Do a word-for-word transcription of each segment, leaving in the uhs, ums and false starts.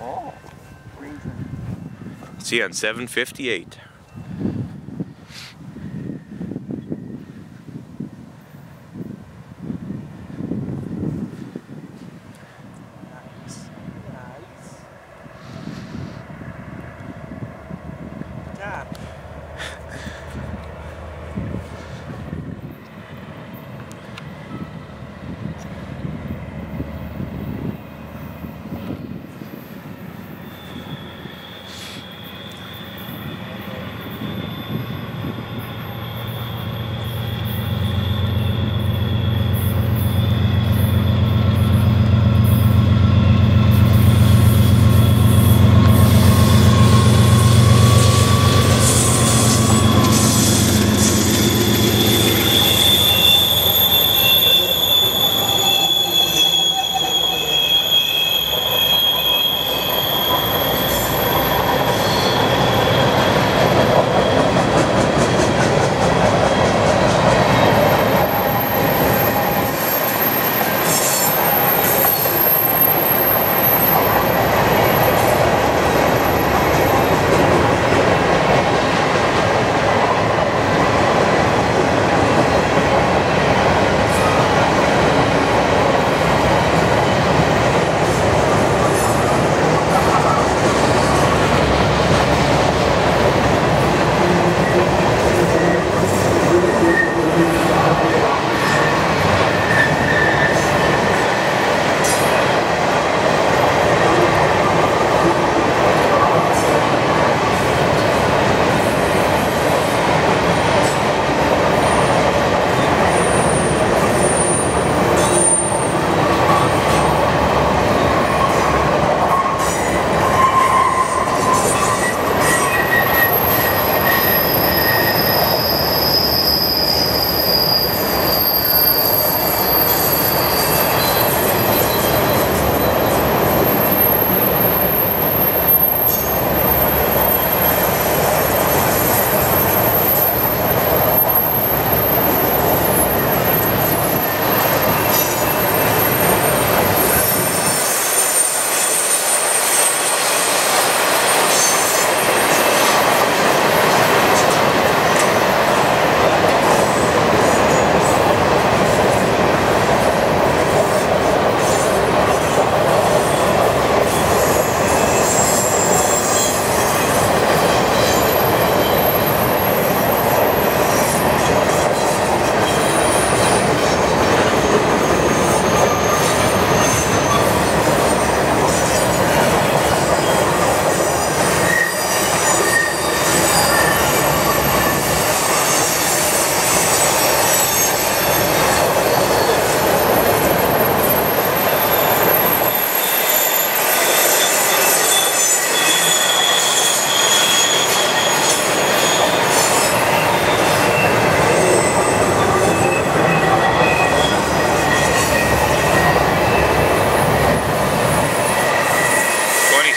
Oh, C N seven fifty-eight.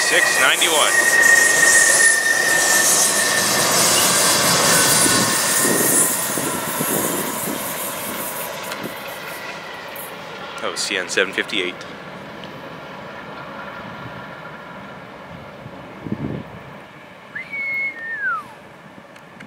six ninety-one. Oh, C N seven fifty-eight.